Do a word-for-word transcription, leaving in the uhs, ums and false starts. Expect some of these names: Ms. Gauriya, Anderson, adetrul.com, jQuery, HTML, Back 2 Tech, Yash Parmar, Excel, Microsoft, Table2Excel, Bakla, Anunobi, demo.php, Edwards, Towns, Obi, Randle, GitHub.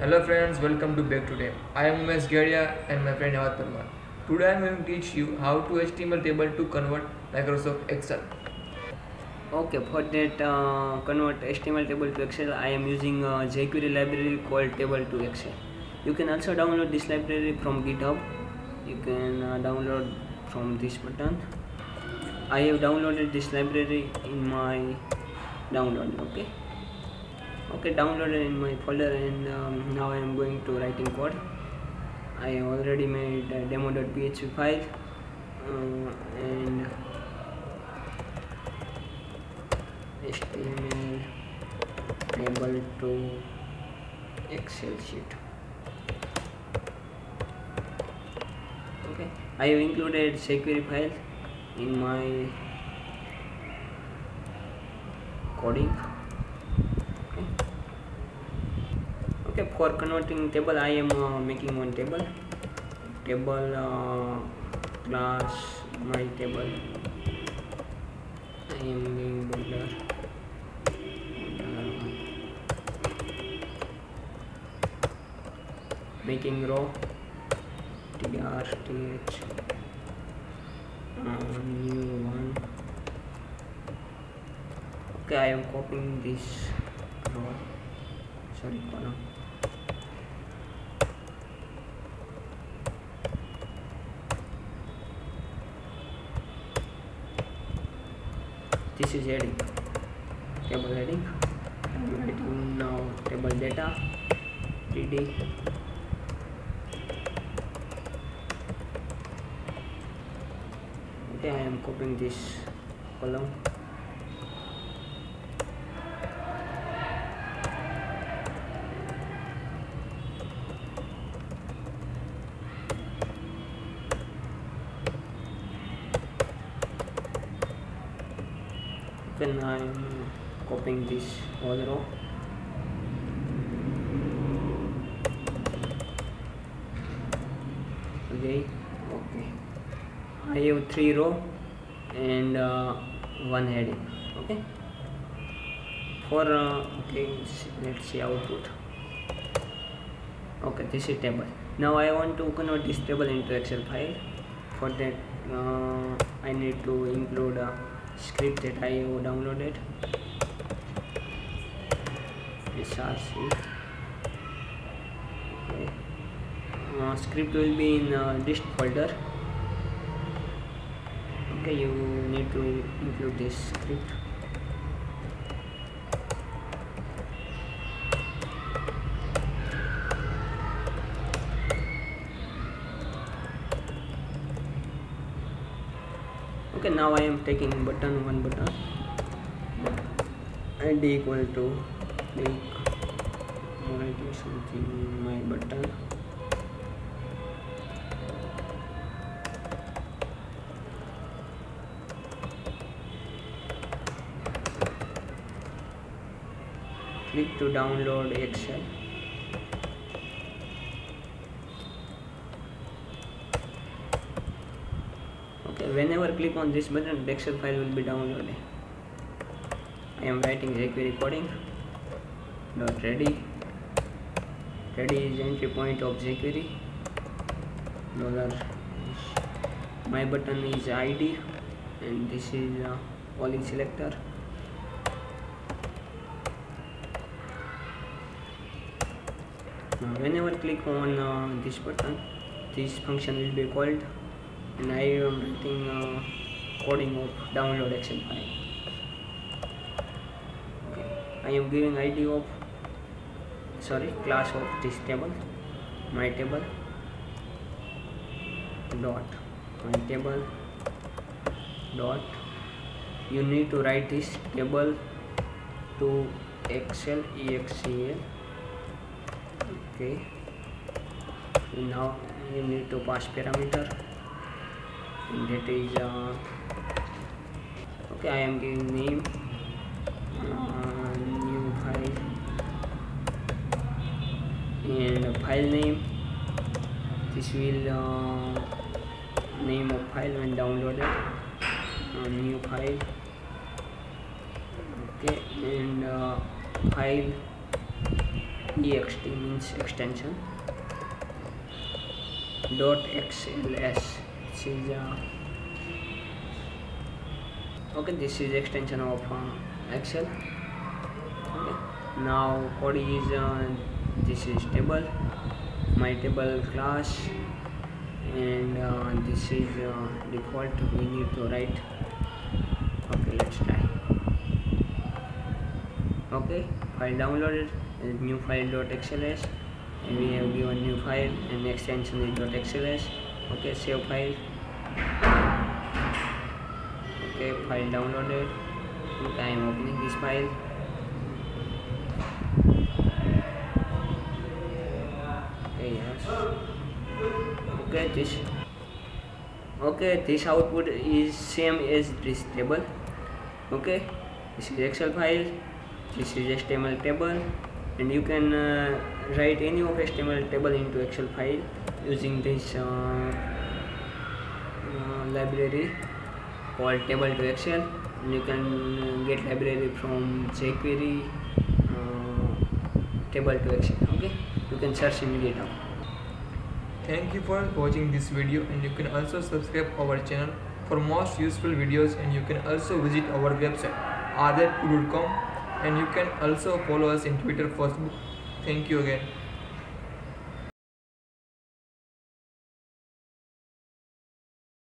Hello friends, welcome to Back Today. I am Miz Gauriya and my friend Yash Parmar. Today I am going to teach you how to H T M L table to convert Microsoft Excel. Okay, for that uh, convert H T M L table to Excel, I am using a jQuery library called table to excel. You can also download this library from GitHub. You can uh, download from this button. I have downloaded this library in my download. Okay. Okay, downloaded in my folder, and um, now I am going to writing code. I already made a demo dot P H P file, uh, and H T M L table to Excel sheet. Okay, I have included jQuery file in my coding. For converting table, I am uh, making one table table uh, class my table. I am doing builder, making row trth uh, new one. Okay, I am copying this row, sorry column. This is heading, table heading. I am writing now table data td. Okay, I am copying this column. Then I am copying this whole row. Okay, okay. I have three row and uh, one heading. Okay. For uh, okay, let's see output. Okay, this is table. Now I want to convert this table into Excel file. For that, uh, I need to include a script that I have downloaded. S R C. Okay. Uh, script will be in uh, dist folder. Okay, you need to include this script. Okay, now I am taking button one button id equal to make writing something my button. Click to download Excel. Whenever click on this button, the Excel file will be downloaded. I am writing jQuery coding. Dot ready. Ready is entry point of jQuery. Dollar. My button is I D, and this is uh, calling selector. Now, whenever click on uh, this button, this function will be called. And I am writing uh, coding of download Excel file. Okay. I am giving I D of sorry class of this table, my table dot my table dot. You need to write this table to Excel E X E L. Okay. Now you need to pass parameter. That is uh, okay. I am giving name uh, new file and file name. This will uh, name of file when downloaded. Uh, new file. Okay, and uh, file .ext means extension, .xls this is a, okay, this is extension of uh, Excel. Okay. Now code is uh, this is table, my table class, and uh, this is uh, default. We need to write. Okay, let's try. Okay, file downloaded, new file .xls, and we have given new file and extension is .xls. Okay, save file. Okay, file downloaded. Okay, I am opening this file. Okay, yes. Okay, this. Okay, this output is same as this table. Okay, this is Excel file. This is H T M L table, and you can uh, write any of H T M L table into Excel file using this uh, uh, library called Table to Excel, and you can get library from jQuery, uh, Table to Excel. Okay, you can search in GitHub. Thank you for watching this video, and you can also subscribe our channel for most useful videos, and you can also visit our website adetrul dot com, and you can also follow us in Twitter, Facebook. Thank you again.